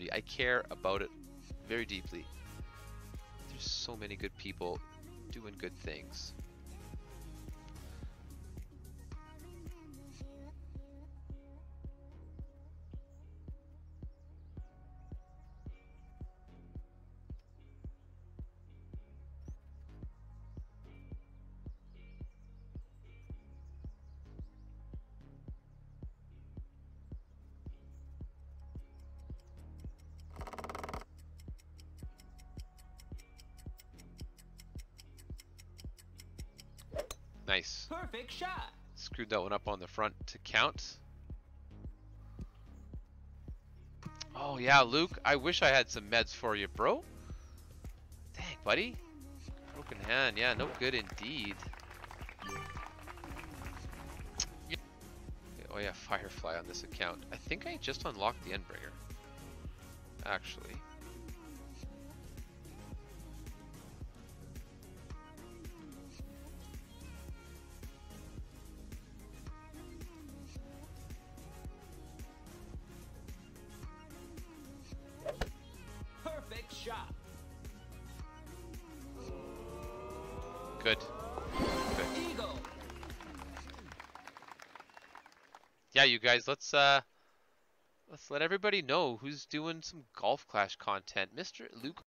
community. I care about it very deeply. There's so many good people doing good things. Nice. Perfect shot. Screwed that one up on the front to count. Oh yeah, Luke, I wish I had some meds for you, bro. Dang, buddy. Broken hand, yeah, no good indeed. Oh yeah, Firefly on this account. I think I just unlocked the Endbringer, actually. Good. Good. Yeah, you guys, let's let everybody know who's doing some Golf Clash content. Mr. Luke